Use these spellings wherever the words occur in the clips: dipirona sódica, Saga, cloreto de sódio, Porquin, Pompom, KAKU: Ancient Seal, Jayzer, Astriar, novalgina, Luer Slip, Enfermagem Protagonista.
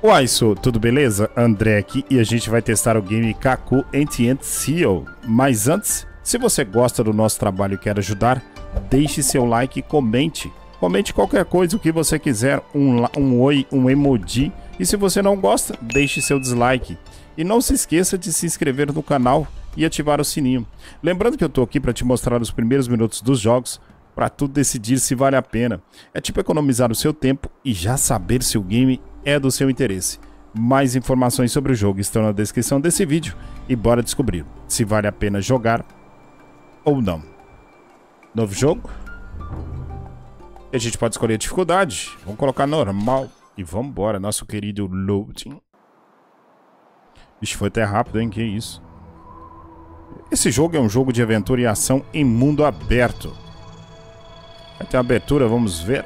Olá, isso, tudo beleza? André aqui e a gente vai testar o game KAKU: Ancient Seal. Mas antes, se você gosta do nosso trabalho e quer ajudar, deixe seu like e comente. Comente qualquer coisa, o que você quiser, um oi, um emoji. E se você não gosta, deixe seu dislike. E não se esqueça de se inscrever no canal e ativar o sininho. Lembrando que eu tô aqui para te mostrar os primeiros minutos dos jogos, para tu decidir se vale a pena. É tipo economizar o seu tempo e já saber se o game é do seu interesse. Mais informações sobre o jogo estão na descrição desse vídeo e bora descobrir se vale a pena jogar ou não. Novo jogo. E a gente pode escolher a dificuldade. Vamos colocar normal e vamos embora. Nosso querido loading. Ixi, foi até rápido, hein? Que isso. Esse jogo é um jogo de aventura e ação em mundo aberto. Vai ter uma abertura, vamos ver.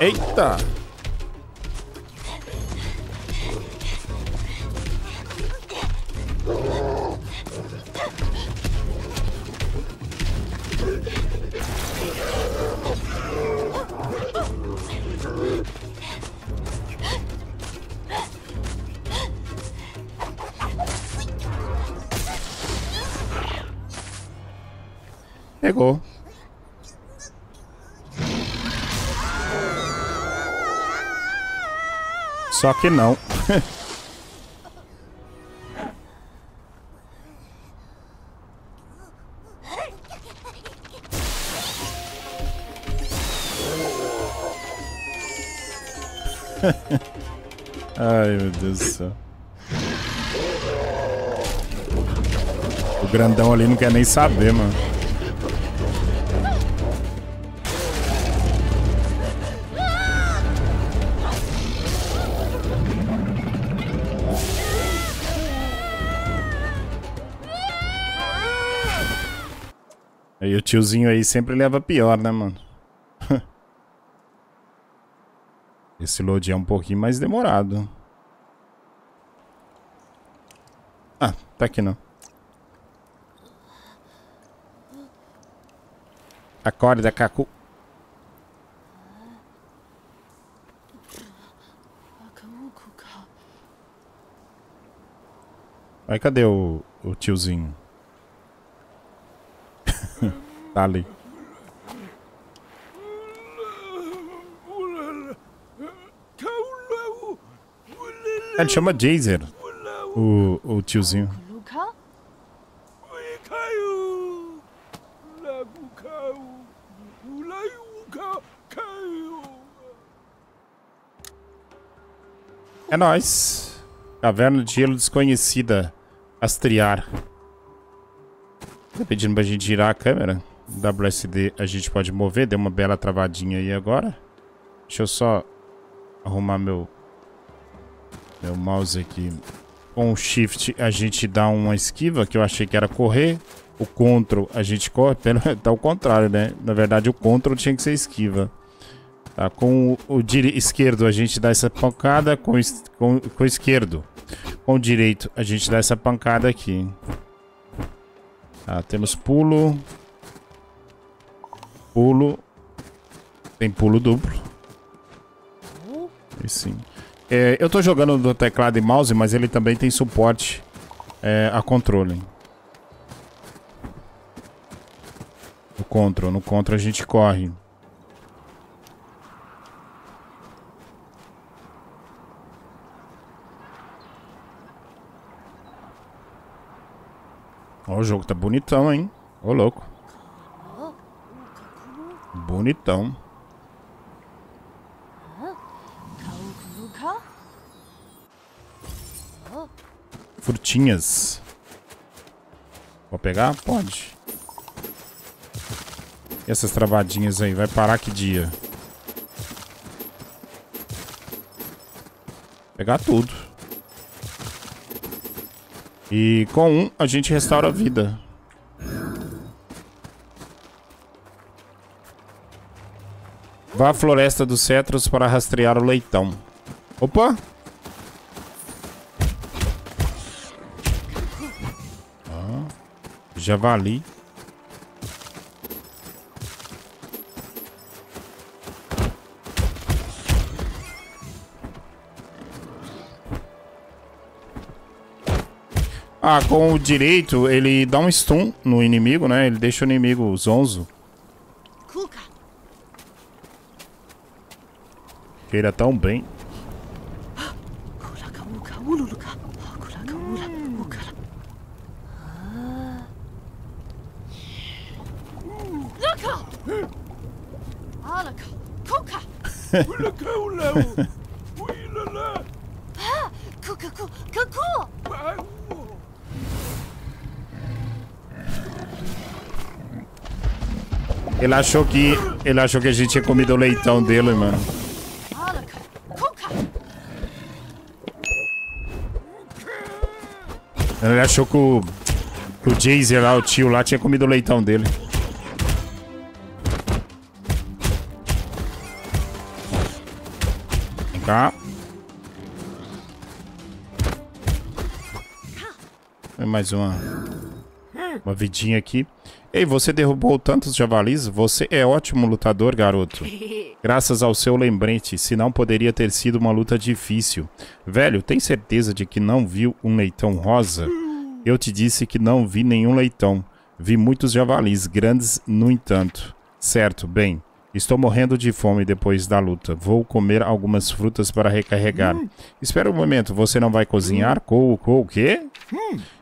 Eita! Pegou. Só que não. Ai, meu Deus do céu. O grandão ali não quer nem saber, mano. E o tiozinho aí sempre leva pior, né, mano? Esse load é um pouquinho mais demorado. Ah, tá aqui não. Acorda, KAKU. Aí, cadê o tiozinho? Tá ali. Ele chama Jayzer, o tiozinho. É nóis. Caverna de gelo desconhecida. Astriar. Tá pedindo pra gente girar a câmera. WSD a gente pode mover. Deu uma bela travadinha aí agora. Deixa eu só arrumar meu mouse aqui. Com o Shift a gente dá uma esquiva, que eu achei que era correr. O Ctrl a gente corre. Tá ao contrário, né? Na verdade o Ctrl tinha que ser esquiva. Tá, com o esquerdo a gente dá essa pancada. Com o esquerdo. Com o direito a gente dá essa pancada aqui. Tá, temos pulo. Pulo. Tem pulo duplo. E sim. É, eu tô jogando do teclado e mouse, mas ele também tem suporte a controle. No Ctrl a gente corre. Ó, o jogo tá bonitão, hein? Ô, louco. Bonitão. Frutinhas. Vou pegar? Pode. E essas travadinhas aí? Vai parar que dia? Vou pegar tudo. E com um a gente restaura a vida. Vá à floresta dos cetros para rastrear o leitão. Opa! Ah, javali. Ah, com o direito ele dá um stun no inimigo, né? Ele deixa o inimigo zonzo. Queira tão bem. Ele achou que a gente tinha comido o leitão dele, mano. Ele achou que o Jayzer lá, o tio lá, tinha comido o leitão dele. Vem cá. É mais uma vidinha aqui. Ei, você derrubou tantos javalis? Você é ótimo lutador, garoto. Graças ao seu lembrete, senão poderia ter sido uma luta difícil. Velho, tem certeza de que não viu um leitão rosa? Eu te disse que não vi nenhum leitão. Vi muitos javalis, grandes no entanto. Certo, bem. Estou morrendo de fome depois da luta. Vou comer algumas frutas para recarregar. Espera um momento, você não vai cozinhar? O quê?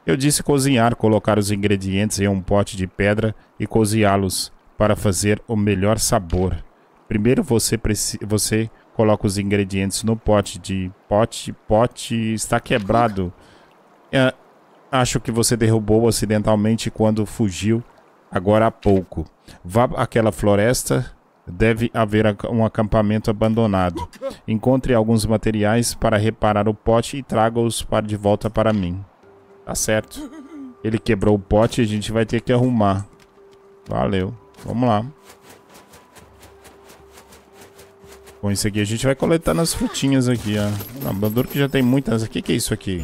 Eu disse cozinhar, colocar os ingredientes em um pote de pedra e cozinhá-los para fazer o melhor sabor. Primeiro você coloca os ingredientes no pote de... Pote está quebrado. Acho que você derrubou acidentalmente quando fugiu agora há pouco. Vá àquela floresta... Deve haver um acampamento abandonado. Encontre alguns materiais para reparar o pote e traga-os de volta para mim. Tá certo. Ele quebrou o pote e a gente vai ter que arrumar. Valeu. Vamos lá. Com isso aqui a gente vai coletar nas frutinhas aqui, ó. Abandor que já tem muitas. O que é isso aqui?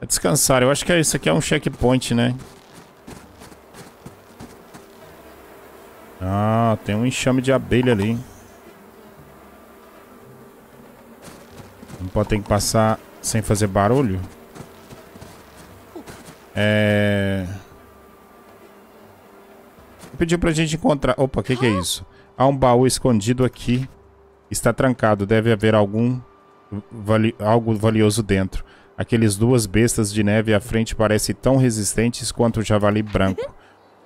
É descansar. Eu acho que isso aqui é um checkpoint, né? Ah, tem um enxame de abelha ali. Não pode ter que passar sem fazer barulho? Pediu pra gente encontrar... Opa, o que é isso? Há um baú escondido aqui. Está trancado. Deve haver algo valioso dentro. Aqueles duas bestas de neve à frente parecem tão resistentes quanto o javali branco.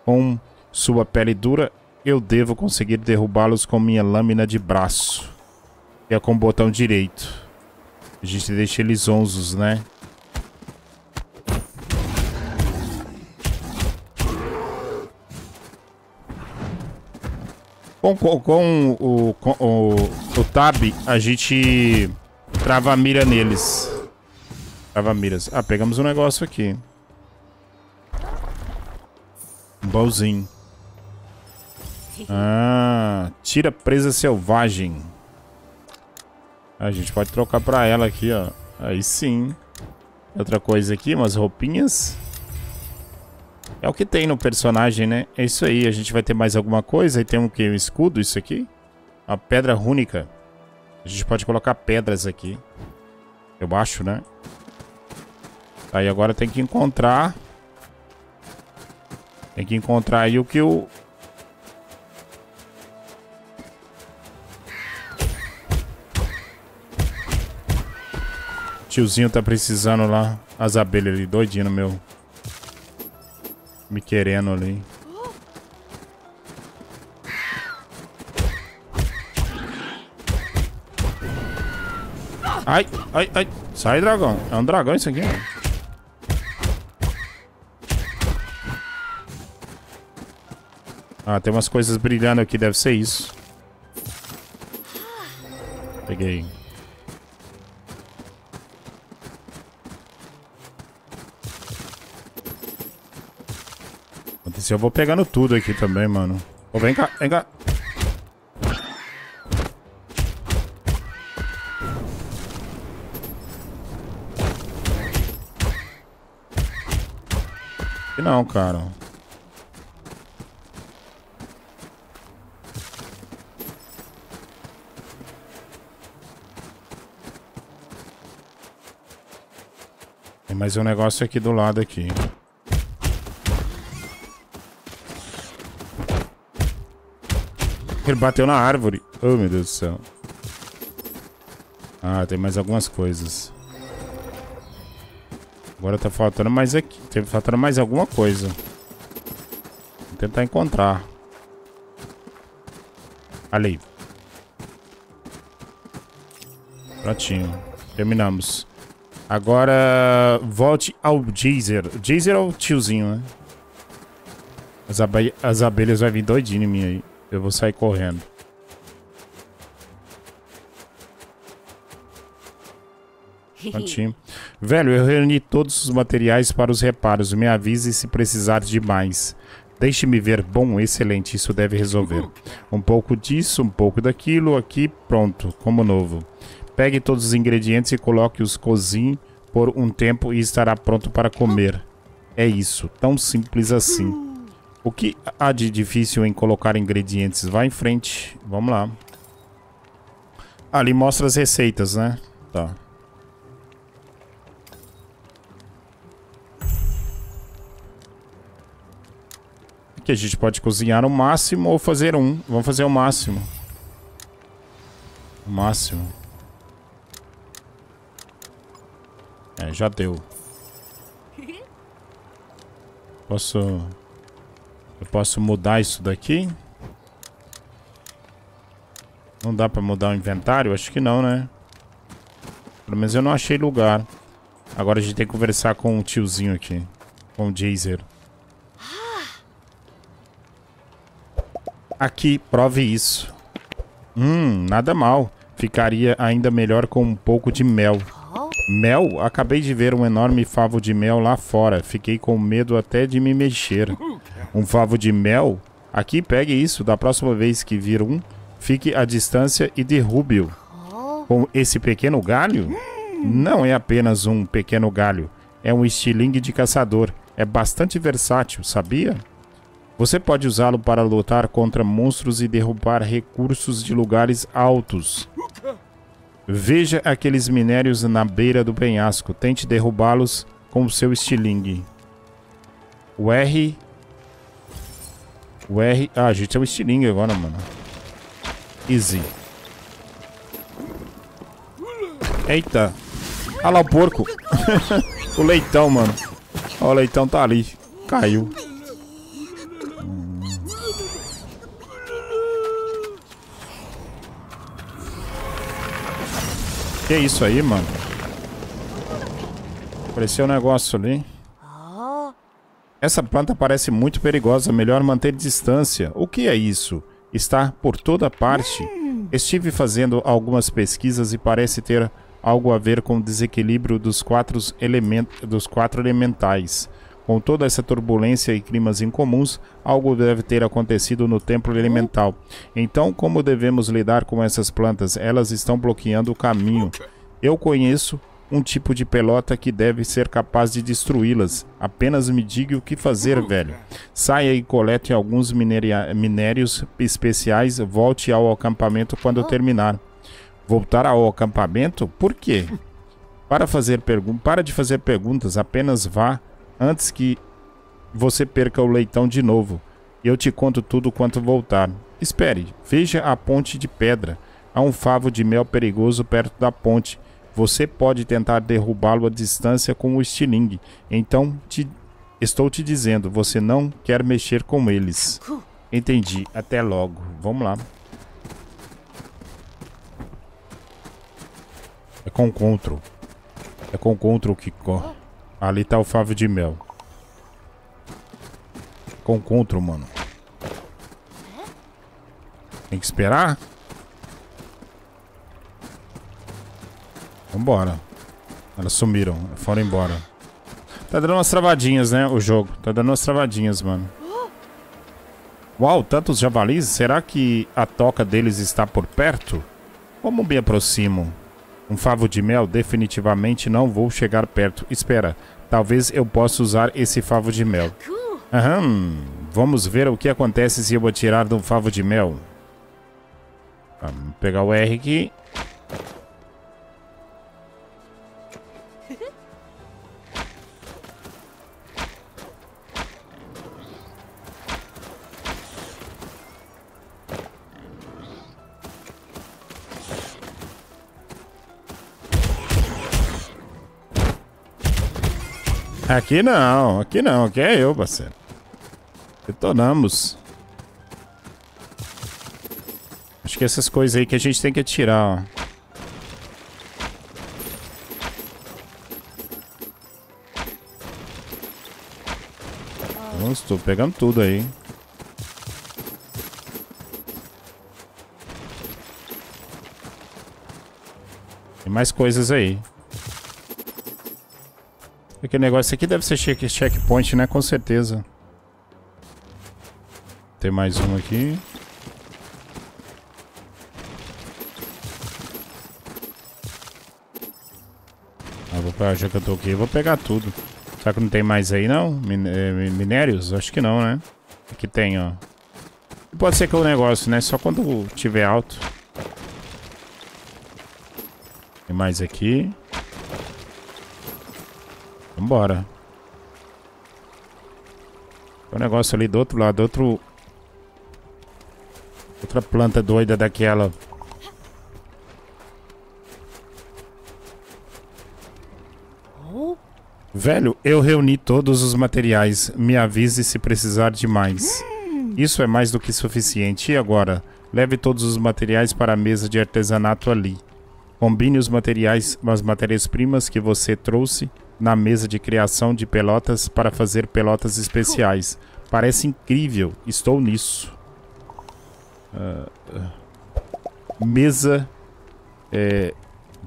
Com sua pele dura... Eu devo conseguir derrubá-los com minha lâmina de braço. É com o botão direito. A gente deixa eles zonzos, né? Com o tab, a gente trava a mira neles. Trava miras. Ah, pegamos um negócio aqui. Um baúzinho. Ah, tira presa selvagem. A gente pode trocar pra ela aqui, ó. Aí sim. Outra coisa aqui, umas roupinhas. É o que tem no personagem, né? É isso aí, a gente vai ter mais alguma coisa. E tem o que? Um escudo, isso aqui? Uma pedra rúnica. A gente pode colocar pedras aqui. Eu acho, né? Aí agora tem que encontrar. Tem que encontrar aí o que o... Tiozinho tá precisando lá. As abelhas ali, doidinho, meu. Me querendo ali. Ai, ai, ai. Sai, dragão. É um dragão isso aqui, ó. Ah, tem umas coisas brilhando aqui. Deve ser isso. Peguei. Eu vou pegando tudo aqui também, mano. Ô, vem cá, vem cá. Acho que não, cara. Tem mais um negócio aqui do lado aqui. Ele bateu na árvore. Oh, meu Deus do céu. Ah, tem mais algumas coisas. Agora tá faltando mais aqui. Tá faltando mais alguma coisa. Vou tentar encontrar. Ali. Prontinho. Terminamos. Agora volte ao Jayzer. Jayzer é o tiozinho, né? As abelhas vão vir doidinho em mim aí. Eu vou sair correndo. Prontinho. Velho, eu reuni todos os materiais para os reparos. Me avise se precisar de mais. Deixe-me ver. Bom, excelente. Isso deve resolver. Um pouco disso, um pouco daquilo. Aqui, pronto. Como novo. Pegue todos os ingredientes e coloque-os cozinhe por um tempo e estará pronto para comer. É isso. Tão simples assim. O que há de difícil em colocar ingredientes? Vai em frente. Vamos lá. Ali mostra as receitas, né? Tá. Aqui a gente pode cozinhar o máximo ou fazer um. Vamos fazer o máximo. O máximo. É, já deu. Posso... Eu posso mudar isso daqui? Não dá pra mudar o inventário? Acho que não, né? Pelo menos eu não achei lugar. Agora a gente tem que conversar com o tiozinho aqui. Com o Jayzer. Aqui, prove isso. Nada mal. Ficaria ainda melhor com um pouco de mel. Mel? Acabei de ver um enorme favo de mel lá fora. Fiquei com medo até de me mexer. Um favo de mel? Aqui, pegue isso. Da próxima vez que vir um, fique à distância e derrube-o. Com esse pequeno galho? Não é apenas um pequeno galho. É um estilingue de caçador. É bastante versátil, sabia? Você pode usá-lo para lutar contra monstros e derrubar recursos de lugares altos. Veja aqueles minérios na beira do penhasco. Tente derrubá-los com o seu estilingue. O R... Ah, gente, é o estilingue agora, mano. Easy. Eita. Olha lá o porco. O leitão, mano. Ó, o leitão tá ali. Caiu. Que isso aí, mano? Apareceu um negócio ali. Essa planta parece muito perigosa. Melhor manter distância. O que é isso? Está por toda parte. Estive fazendo algumas pesquisas e parece ter algo a ver com o desequilíbrio dos quatro elementais. Com toda essa turbulência e climas incomuns, algo deve ter acontecido no templo elemental. Então, como devemos lidar com essas plantas? Elas estão bloqueando o caminho. Eu conheço um tipo de pelota que deve ser capaz de destruí-las. Apenas me diga o que fazer, velho. Saia e colete alguns minérios especiais. Volte ao acampamento quando terminar. Voltar ao acampamento? Por quê? Para de fazer perguntas. Apenas vá. Antes que você perca o leitão de novo. Eu te conto tudo quanto voltar. Espere, veja a ponte de pedra. Há um favo de mel perigoso perto da ponte. Você pode tentar derrubá-lo à distância com o estilingue. Então, estou te dizendo, você não quer mexer com eles. Entendi, até logo. Vamos lá. É com Ctrl. É com Ctrl que corre. Ali tá o favo de mel. Com Ctrl, mano. Tem que esperar? Vambora. Elas sumiram. Foram embora. Tá dando umas travadinhas, né? O jogo. Tá dando umas travadinhas, mano. Uau, tantos javalis. Será que a toca deles está por perto? Como me aproximo? Um favo de mel? Definitivamente não vou chegar perto. Espera. Talvez eu possa usar esse favo de mel. Aham. Vamos ver o que acontece se eu atirar do favo de mel. Vamos pegar o R aqui. Aqui não, aqui é eu, parceiro. Detonamos. Acho que essas coisas aí que a gente tem que atirar, ó. Nossa, tô pegando tudo aí. Tem mais coisas aí. Aquele negócio aqui deve ser checkpoint, né? Com certeza. Tem mais um aqui. Ah, vou pegar, já que eu tô aqui, vou pegar tudo. Será que não tem mais aí, não? Minérios? Acho que não, né? Aqui tem, ó. Pode ser que é um negócio, né? Só quando tiver alto. Tem mais aqui. Vambora. Tem um negócio ali do outro lado, outro... Outra planta doida daquela. Velho, eu reuni todos os materiais. Me avise se precisar de mais. Isso é mais do que suficiente. E agora? Leve todos os materiais para a mesa de artesanato ali. Combine os materiais, as matérias-primas que você trouxe na mesa de criação de pelotas para fazer pelotas especiais. Parece incrível. Estou nisso. Mesa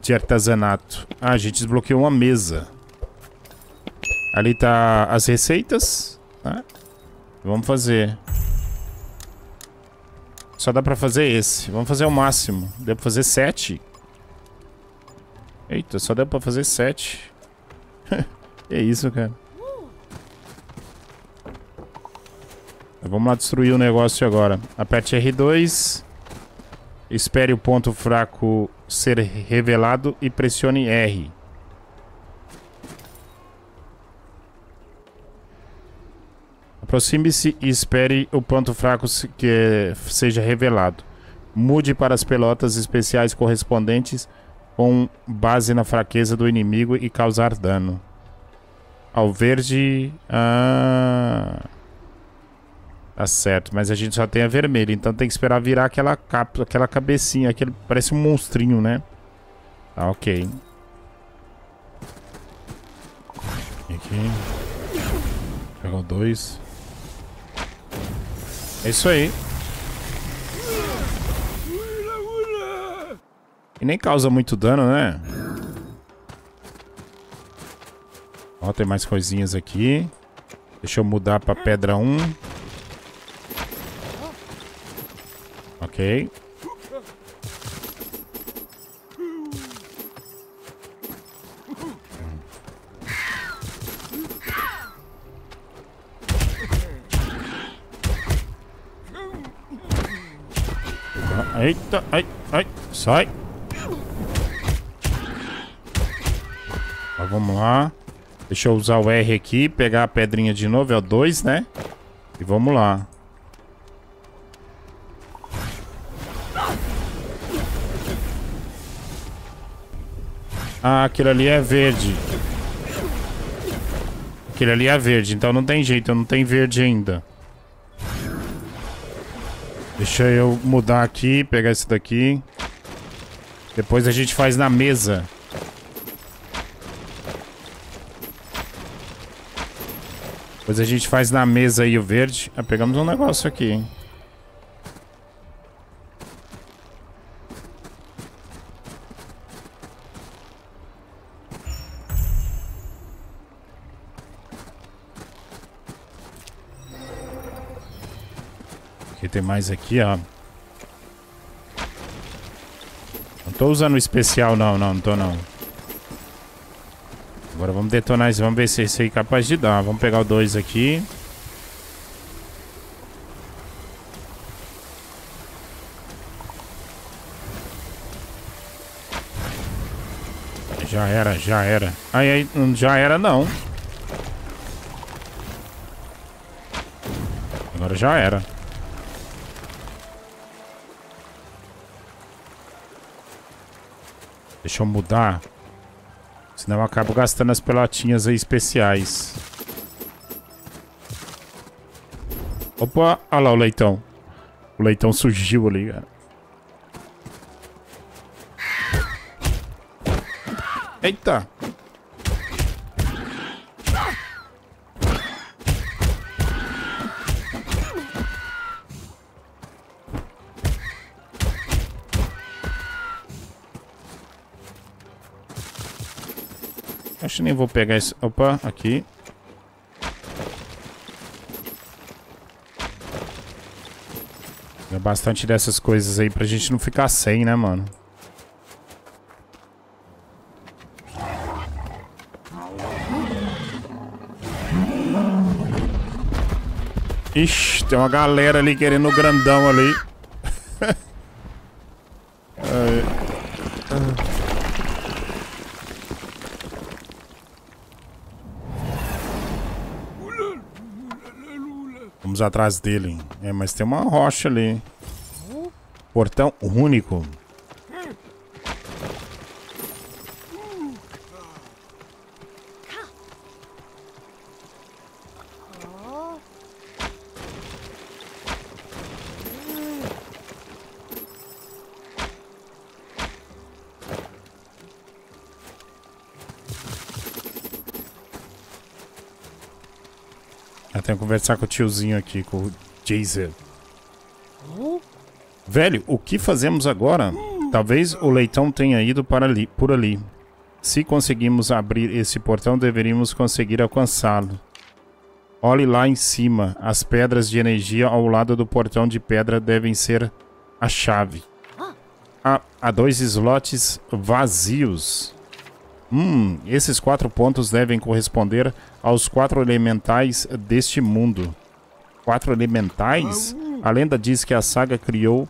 de artesanato. Ah, a gente desbloqueou uma mesa. Ali tá as receitas, tá? Vamos fazer. Só dá pra fazer esse. Vamos fazer o máximo. Deu pra fazer 7. Eita, só deu pra fazer 7. É isso, cara. Vamos lá destruir o negócio agora. Aperte R2. Espere o ponto fraco ser revelado e pressione R. Aproxime-se e espere o ponto fraco que seja revelado. Mude para as pelotas especiais correspondentes com base na fraqueza do inimigo e causar dano. Ao verde... Ah... Tá certo, mas a gente só tem a vermelha, então tem que esperar virar aquela capa, aquela cabecinha, aquele parece um monstrinho, né? Tá, ok. Aqui. Pegou 2. É isso aí. E nem causa muito dano, né? Ó, tem mais coisinhas aqui. Deixa eu mudar pra pedra 1. Ok. Eita, ai, ai, sai. Tá, vamos lá. Deixa eu usar o R aqui, pegar a pedrinha de novo, é o 2, né? E vamos lá. Ah, aquilo ali é verde. Aquilo ali é verde, então não tem jeito, não tem verde ainda. Deixa eu mudar aqui, pegar esse daqui. Depois a gente faz na mesa. Depois a gente faz na mesa aí o verde. Ah, pegamos um negócio aqui, hein? Tem mais aqui, ó. Não tô usando o especial, não, não tô, não. Agora vamos detonar isso. Vamos ver se isso aí é capaz de dar. Vamos pegar o 2 aqui. Já era, já era. Ai, ai, já era não. Agora já era. Deixa eu mudar. Senão eu acabo gastando as pelotinhas aí especiais. Opa, olha lá o leitão. O leitão surgiu ali, cara. Eita! Acho que nem vou pegar esse... Opa, aqui. É bastante dessas coisas aí pra gente não ficar sem, né, mano? Ixi, tem uma galera ali querendo o grandão ali. Vamos atrás dele. É, mas tem uma rocha ali. Portão único. Tenho que conversar com o tiozinho aqui, com o Jayzer. Velho, o que fazemos agora? Talvez o leitão tenha ido para ali, por ali. Se conseguimos abrir esse portão, deveríamos conseguir alcançá-lo. Olhe lá em cima. As pedras de energia ao lado do portão de pedra devem ser a chave. Há 2 slots vazios. Esses 4 pontos devem corresponder aos 4 elementais deste mundo. 4 elementais? A lenda diz que a saga criou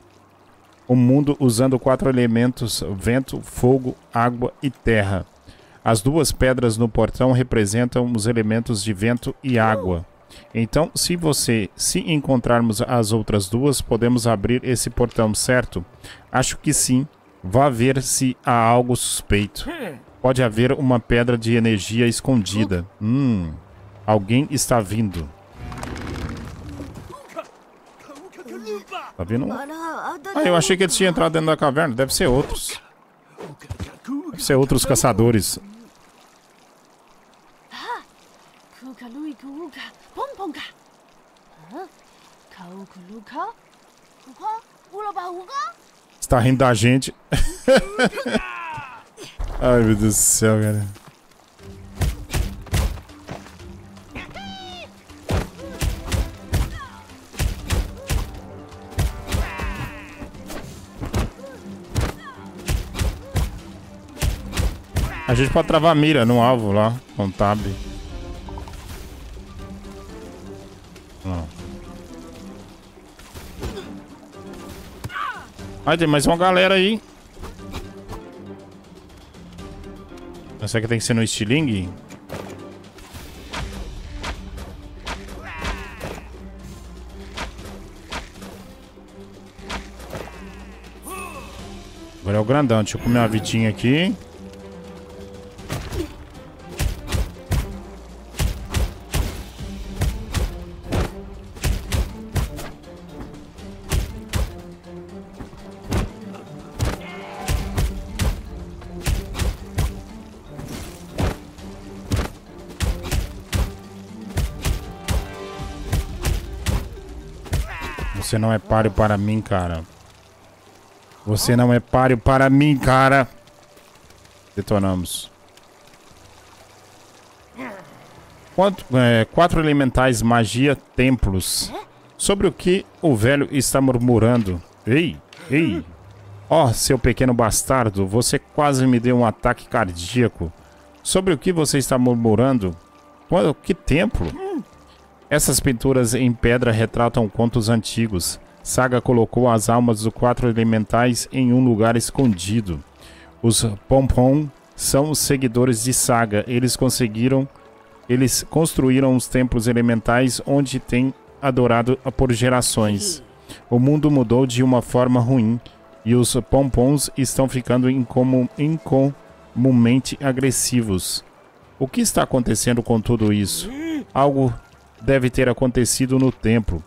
o mundo usando 4 elementos: vento, fogo, água e terra. As 2 pedras no portão representam os elementos de vento e água. Então, se encontrarmos as outras 2, podemos abrir esse portão, certo? Acho que sim. Vá ver se há algo suspeito. Pode haver uma pedra de energia escondida. Alguém está vindo. Tá vindo? Ah, eu achei que eles tinham entrado dentro da caverna. Deve ser outros. Deve ser outros caçadores. Está rindo da gente. Ai, meu Deus do céu, cara. A gente pode travar a mira no alvo lá, com tab. Não. Ai, tem mais uma galera aí. Será que tem que ser no estilingue? Agora é o grandão. Deixa eu comer uma vidinha aqui. Você não é páreo para mim, cara. Você não é páreo para mim, cara. Detonamos. 4 elementais, magia, templos. Sobre o que o velho está murmurando? Ei. Ó, seu pequeno bastardo, você quase me deu um ataque cardíaco. Sobre o que você está murmurando? Que templo? Essas pinturas em pedra retratam contos antigos. Saga colocou as almas dos 4 elementais em um lugar escondido. Os Pompom são os seguidores de Saga. Eles construíram os templos elementais onde têm adorado por gerações. O mundo mudou de uma forma ruim e os Pompons estão ficando incomumente agressivos. O que está acontecendo com tudo isso? Algo deve ter acontecido no templo.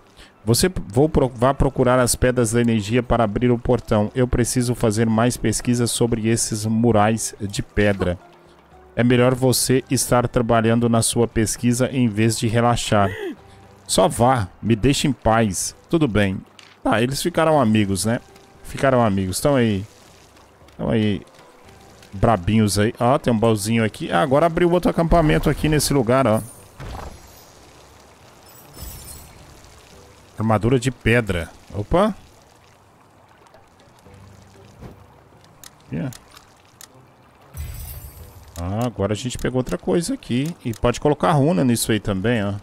Vá procurar as pedras da energia para abrir o portão. Eu preciso fazer mais pesquisas sobre esses murais de pedra. É melhor você estar trabalhando na sua pesquisa em vez de relaxar. Só vá, me deixe em paz. Tudo bem. Ah, eles ficaram amigos, né? Ficaram amigos. Estão aí. Estão aí. Brabinhos aí. Ó, tem um baúzinho aqui. Ah, agora abriu outro acampamento aqui nesse lugar, ó. Armadura de pedra. Opa. Yeah. Ah, agora a gente pegou outra coisa aqui. E pode colocar runa nisso aí também, ó.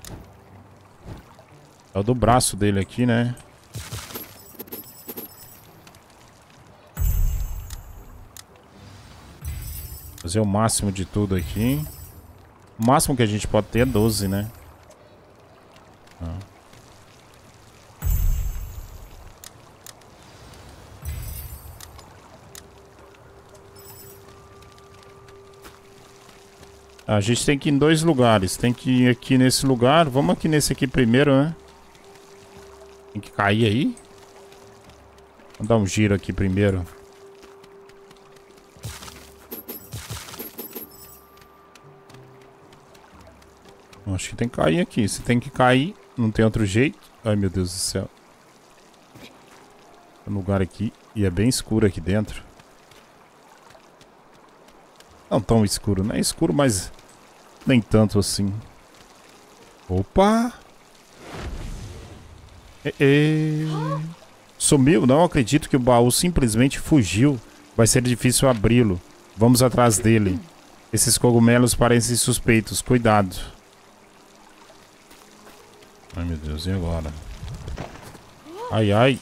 É o do braço dele aqui, né? Fazer o máximo de tudo aqui. O máximo que a gente pode ter é 12, né? Ah. A gente tem que ir em 2 lugares. Tem que ir aqui nesse lugar. Vamos aqui nesse aqui primeiro, né? Tem que cair aí. Vamos dar um giro aqui primeiro. Acho que tem que cair aqui. Se tem que cair, não tem outro jeito. Ai, meu Deus do céu. Tem um lugar aqui. E é bem escuro aqui dentro. Não tão escuro, né? É escuro, mas nem tanto assim. Opa! Sumiu? Não acredito que o baú simplesmente fugiu. Vai ser difícil abri-lo. Vamos atrás dele. Esses cogumelos parecem suspeitos. Cuidado. Ai, meu Deus. E agora? Ai, ai.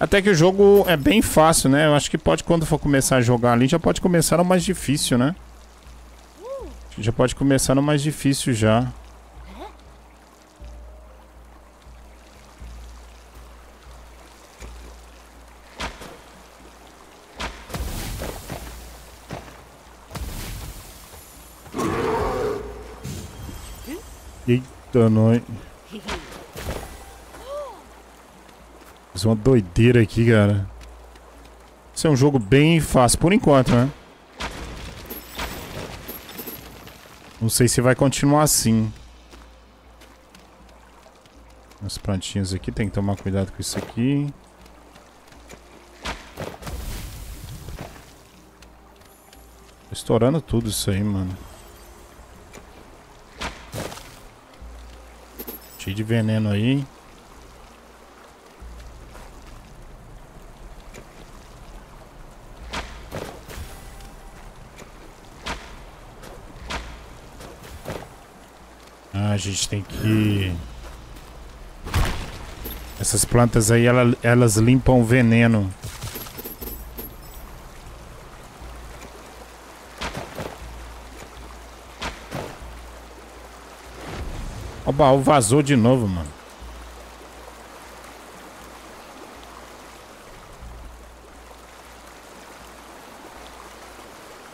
Até que o jogo é bem fácil, né? Eu acho que pode, quando for começar a jogar ali, já pode começar no mais difícil, né? Já pode começar no mais difícil já. Eita, noite. Uma doideira aqui, cara. Isso é um jogo bem fácil por enquanto, né? Não sei se vai continuar assim. As plantinhas aqui, tem que tomar cuidado com isso aqui. Tô estourando tudo isso aí, mano. Cheio de veneno aí. A gente tem que... Essas plantas aí, elas limpam o veneno. O baú vazou de novo, mano.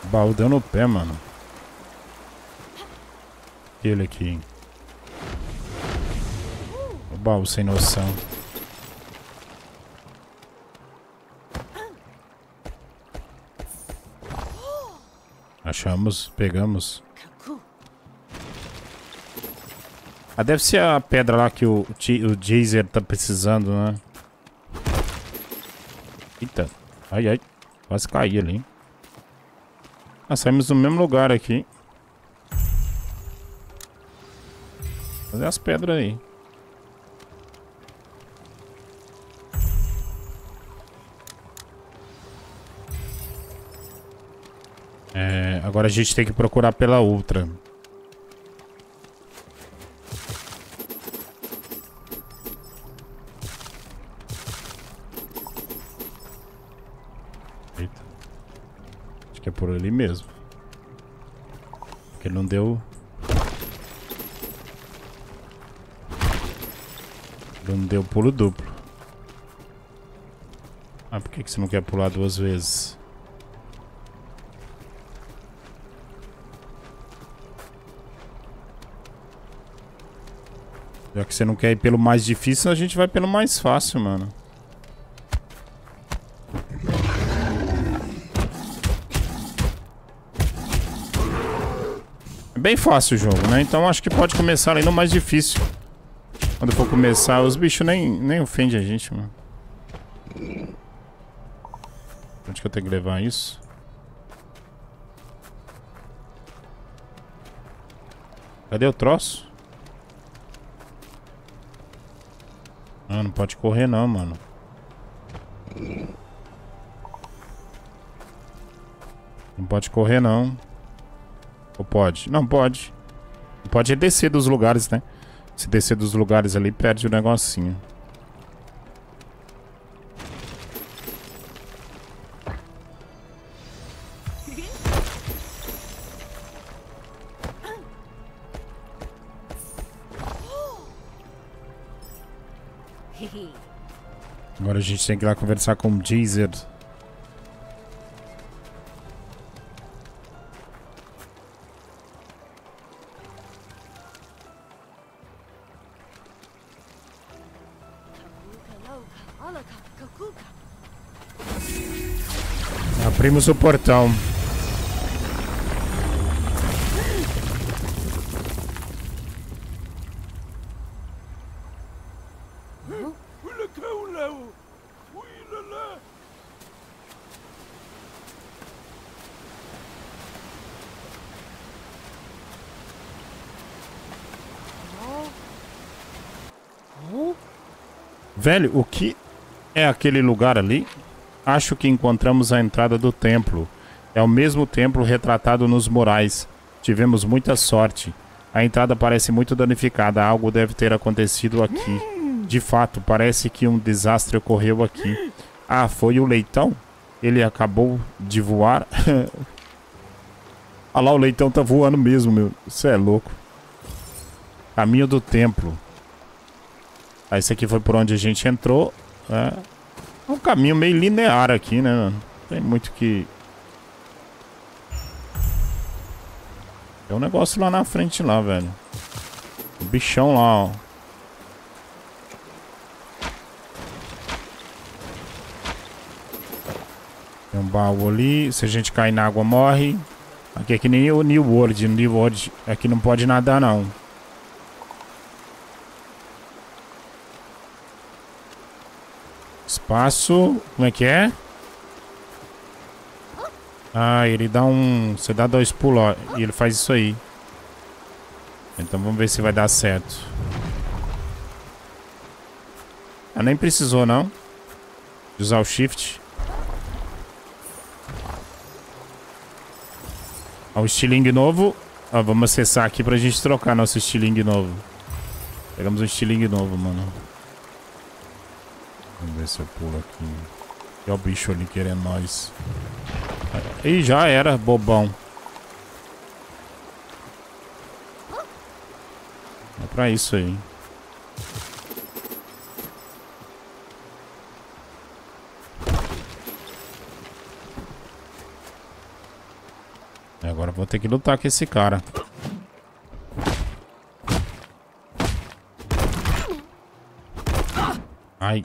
O baú deu no pé, mano. Aquele aqui. Baú sem noção. Achamos, pegamos. Ah, deve ser a pedra lá que o Jayzer tá precisando, né? Eita. Ai, ai. Quase caí ali, hein? Ah, saímos do mesmo lugar aqui. Fazer as pedras aí. É, agora a gente tem que procurar pela outra. Eita. Acho que é por ali mesmo. Porque não deu... Não deu pulo duplo. Ah, por que você não quer pular duas vezes? Já que você não quer ir pelo mais difícil, a gente vai pelo mais fácil, mano. É bem fácil o jogo, né? Então acho que pode começar ali no mais difícil. Quando for começar, os bichos nem ofendem a gente, mano. Onde que eu tenho que levar isso? Cadê o troço? Ah, não pode correr não, mano. Não pode correr não. Ou pode? Não pode. Não pode é descer dos lugares, né? Se descer dos lugares ali, perde o negocinho. Agora a gente tem que ir lá conversar com o Jayzer. Abrimos o portão. Velho, o que é aquele lugar ali? Acho que encontramos a entrada do templo. É o mesmo templo retratado nos murais. Tivemos muita sorte. A entrada parece muito danificada. Algo deve ter acontecido aqui. De fato, parece que um desastre ocorreu aqui. Ah, foi o leitão? Ele acabou de voar? Olha lá, o leitão tá voando mesmo, meu. Isso é louco. Caminho do templo. Ah, esse aqui foi por onde a gente entrou. É um caminho meio linear aqui, né, mano? Tem muito que... Tem um negócio lá na frente lá, velho. O bichão lá, ó. Tem um baú ali. Se a gente cair na água, morre. Aqui é que nem o New World. No New World aqui não pode nadar, não. Espaço, como é que é? Ah, ele dá um... Você dá dois pulos, ó, e ele faz isso aí. Então vamos ver se vai dar certo. Ah, nem precisou não de usar o shift. Ó, o estilingue novo. Ó, vamos acessar aqui pra gente trocar nosso estilingue novo. Pegamos um estilingue novo, mano. Vamos ver se eu pulo aqui. É o bicho ali querendo nós. Ih, já era, bobão. É pra isso aí. E agora vou ter que lutar com esse cara. Ai.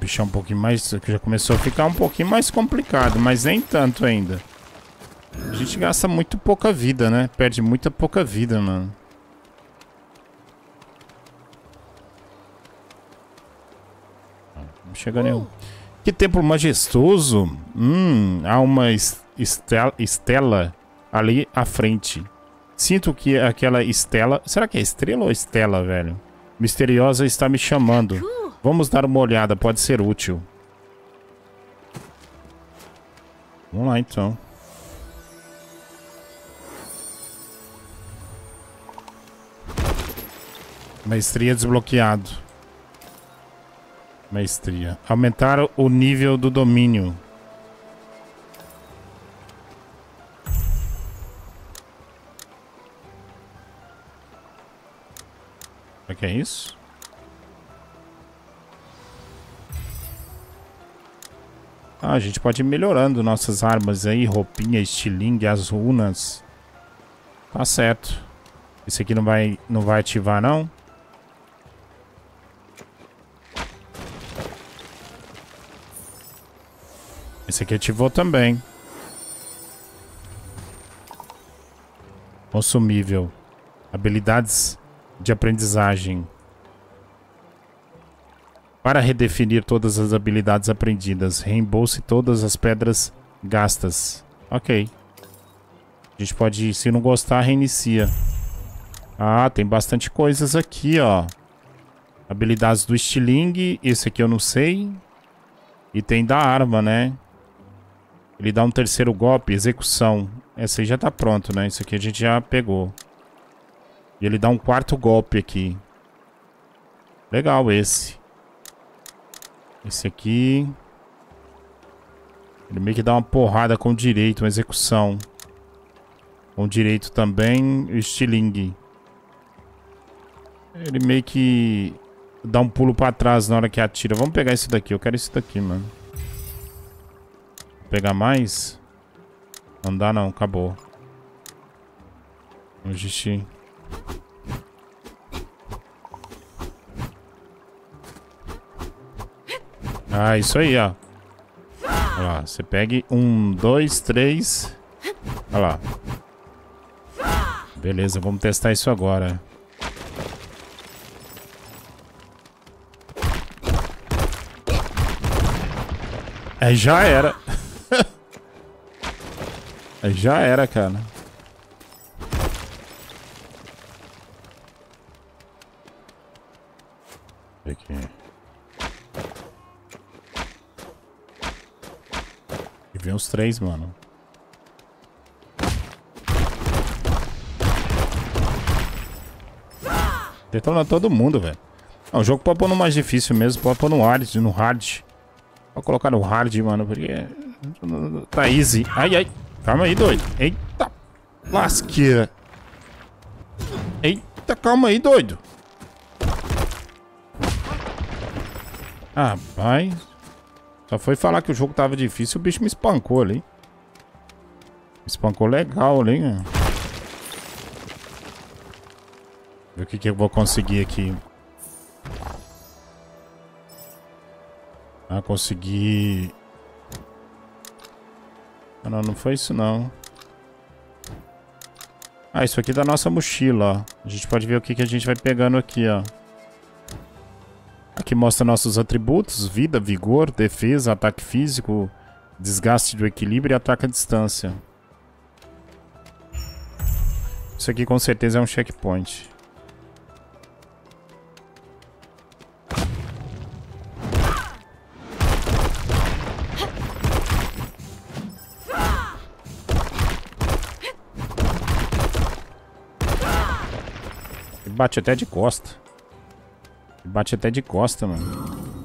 Deixar um pouquinho mais, que já começou a ficar um pouquinho mais complicado, mas nem tanto ainda. A gente gasta muito pouca vida, né? Perde muita pouca vida, mano. Não chega nenhum. Que templo majestoso. Há uma estela ali à frente. Sinto que aquela estela... Será que é estrela ou estela, velho? Misteriosa está me chamando. Vamos dar uma olhada, pode ser útil. Vamos lá, então. Maestria desbloqueado. Maestria. Aumentar o nível do domínio. O que é isso? Ah, a gente pode ir melhorando nossas armas aí. Roupinha, estilingue, as runas. Tá certo. Esse aqui não vai ativar, não? Esse aqui ativou também. Consumível. Habilidades de aprendizagem. Para redefinir todas as habilidades aprendidas, reembolse todas as pedras gastas. Ok. A gente pode, se não gostar, reinicia. Ah, tem bastante coisas aqui, ó. Habilidades do estilingue. Esse aqui eu não sei. E tem da arma, né? Ele dá um terceiro golpe, execução. Essa aí já tá pronto, né? Isso aqui a gente já pegou. E ele dá um quarto golpe aqui. Legal esse. Esse aqui... Ele meio que dá uma porrada com direito, uma execução. Com direito também, o estilingue. Ele meio que dá um pulo pra trás na hora que atira. Vamos pegar esse daqui, eu quero esse daqui, mano. Pegar mais? Não dá não, acabou. Um xixi. Ah, isso aí, ó. Olha lá, você pegue 1, 2, 3. Olha lá. Beleza, vamos testar isso agora. Aí já era. Já era, cara. Aqui. E vem os três, mano. Detona todo mundo, velho. É um jogo pode pôr no mais difícil mesmo. Pode pôr no hard, no hard. Pode colocar no hard, mano, porque... Tá easy. Ai, ai. Calma aí, doido. Eita, lasqueira. Eita, calma aí, doido. Ah, vai. Só foi falar que o jogo tava difícil, o bicho me espancou ali. Me espancou legal ali, né? Ver o que eu vou conseguir aqui. Ah, consegui... Não, não foi isso não. Ah, isso aqui é da nossa mochila, ó. A gente pode ver o que a gente vai pegando aqui, ó. Aqui mostra nossos atributos: vida, vigor, defesa, ataque físico, desgaste do equilíbrio e ataque à distância. Isso aqui com certeza é um checkpoint. Bate até de costa. Bate até de costa, mano.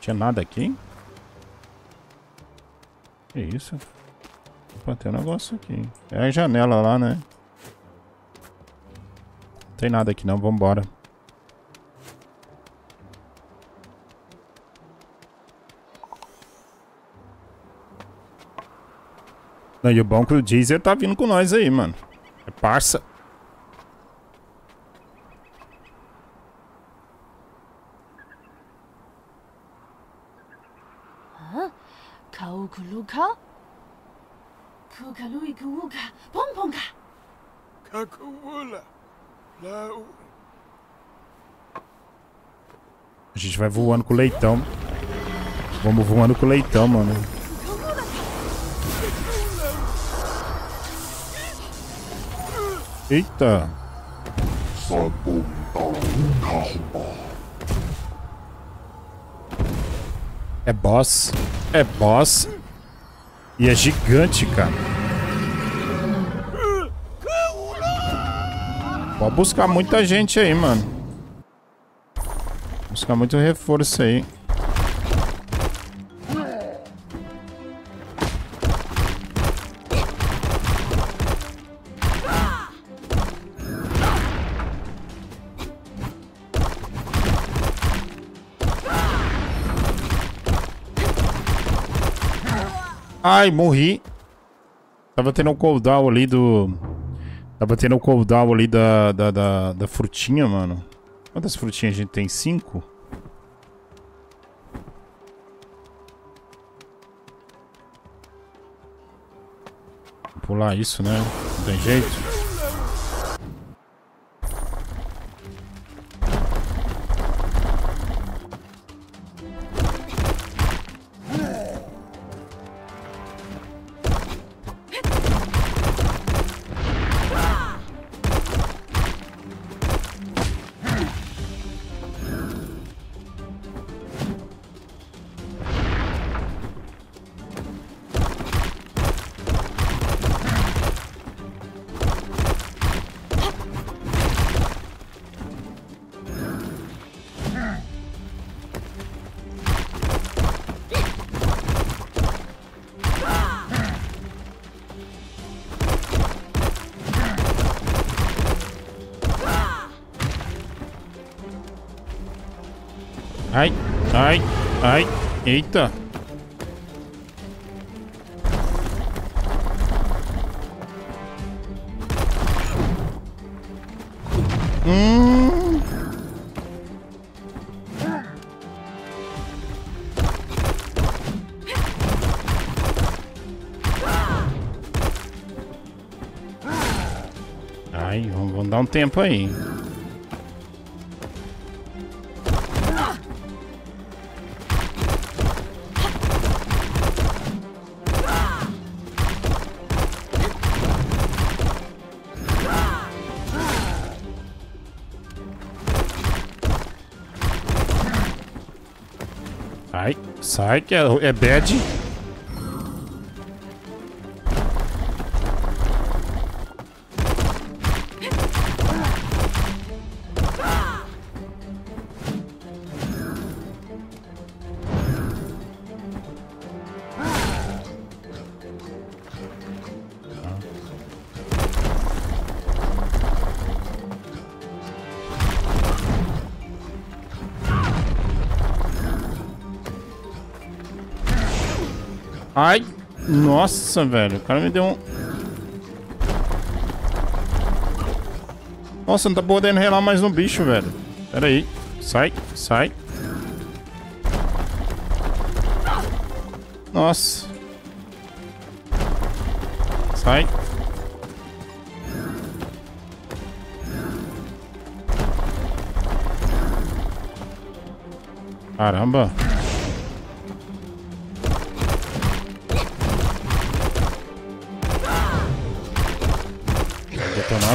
Tinha nada aqui, hein? Que isso? Opa, tem um negócio aqui. É a janela lá, né? Não tem nada aqui não, vambora. E o bom que o Jayzer tá vindo com nós aí, mano. É parça. Kuga luiga uga pomponga. Kakuula. Lau. A gente vai voando com o leitão. Vamos voando com o leitão, mano. Eita. É boss. É boss. E é gigante, cara. Pode buscar muita gente aí, mano. Buscar muito reforço aí. Ai, morri. Tava tendo um cooldown ali do... Tava tendo um cooldown ali da frutinha, mano. Quantas frutinhas a gente tem? 5? Vou pular isso, né? Não tem jeito. Ai, ai, ai, eita. Ai, vamos dar um tempo aí. Sai que é bad. Ai, nossa, velho. O cara me deu um... Nossa, não tá podendo relar mais um bicho, velho. Pera aí. Sai, sai. Nossa. Sai. Caramba.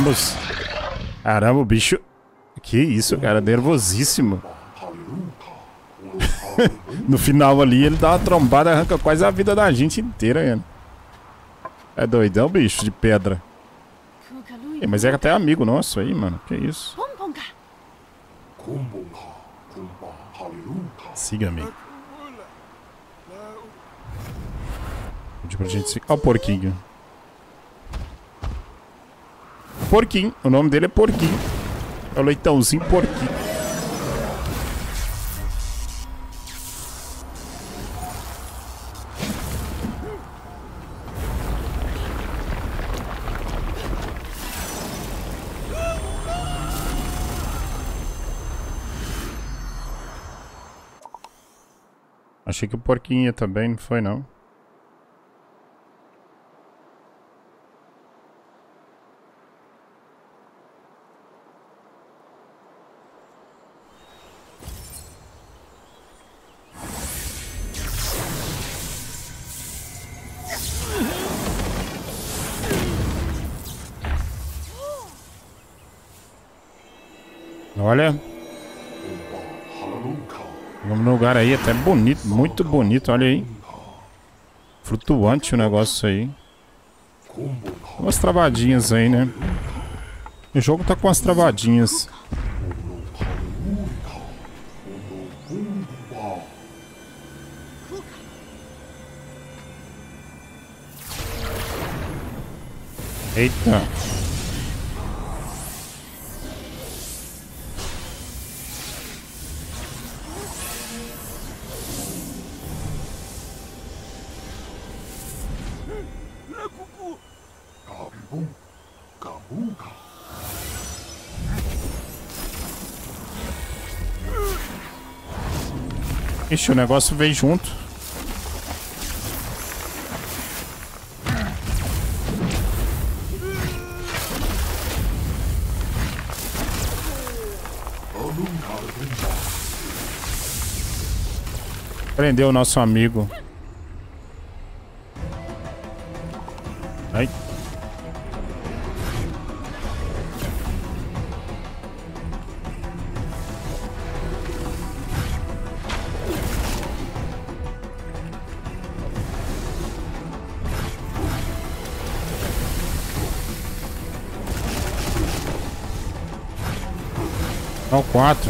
Vamos. Caramba, o bicho. Que isso, cara. Nervosíssimo. No final ali, ele dá uma trombada e arranca quase a vida da gente inteira, cara. É doidão, bicho de pedra. É, mas é até amigo nosso aí, mano. Que isso. Siga-me. Tipo, a gente se... Ó o porquinho. Porquin, o nome dele é Porquin. É o leitãozinho Porquin. Achei que o porquinho ia também, não foi não. Olha. Vamos no lugar aí, até bonito, muito bonito, olha aí. Flutuante o negócio aí. Umas travadinhas aí, né? O jogo tá com umas travadinhas. Eita. Ixi, o negócio veio junto. Prendeu o nosso amigo. Ai. Só quatro.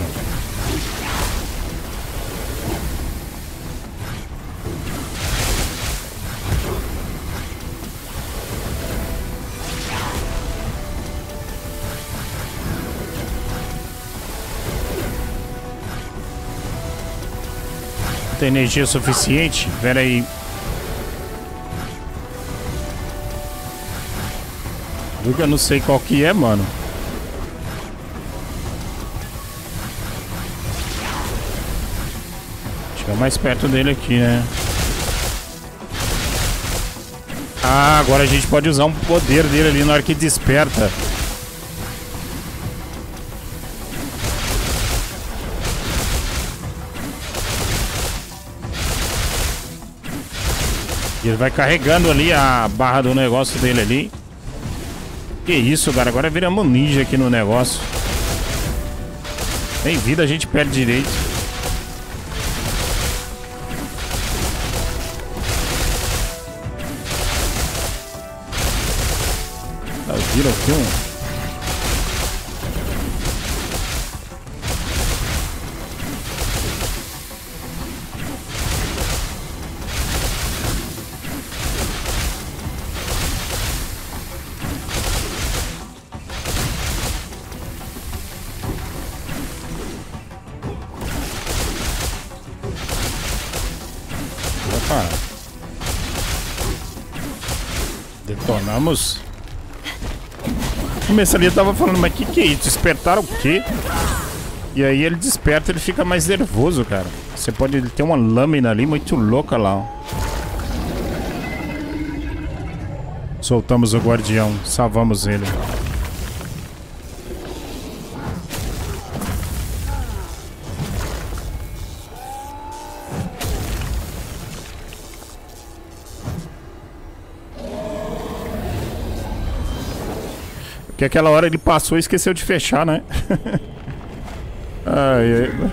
Tem energia suficiente? Pera aí. Eu não sei qual que é, mano. Chega mais perto dele aqui, né? Ah, agora a gente pode usar um poder dele ali na hora que desperta. Ele vai carregando ali a barra do negócio dele ali. Que isso, cara. Agora viramos ninja aqui no negócio. Nem vida a gente perde direito. Vira aqui Opa. Detonamos. Começo ali eu tava falando, mas que é isso? Despertaram o quê? E aí ele desperta, ele fica mais nervoso, cara. Você pode ter uma lâmina ali muito louca lá, ó. Soltamos o guardião, salvamos ele. Porque aquela hora ele passou e esqueceu de fechar, né? Ai, ai.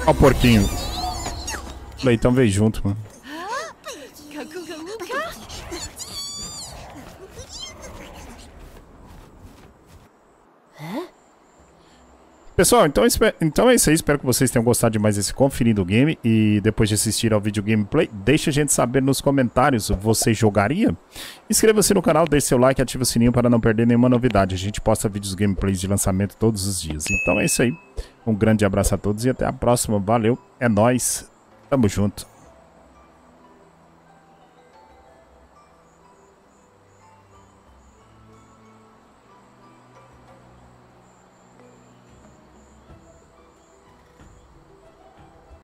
Olha o porquinho. O leitão veio junto, mano. Pessoal, então é isso aí, espero que vocês tenham gostado de mais esse Conferindo o Game. E depois de assistir ao vídeo gameplay, deixa a gente saber nos comentários, você jogaria? Inscreva-se no canal, deixe seu like e ative o sininho para não perder nenhuma novidade. A gente posta vídeos gameplays de lançamento todos os dias. Então é isso aí, um grande abraço a todos e até a próxima, valeu, é nóis, tamo junto.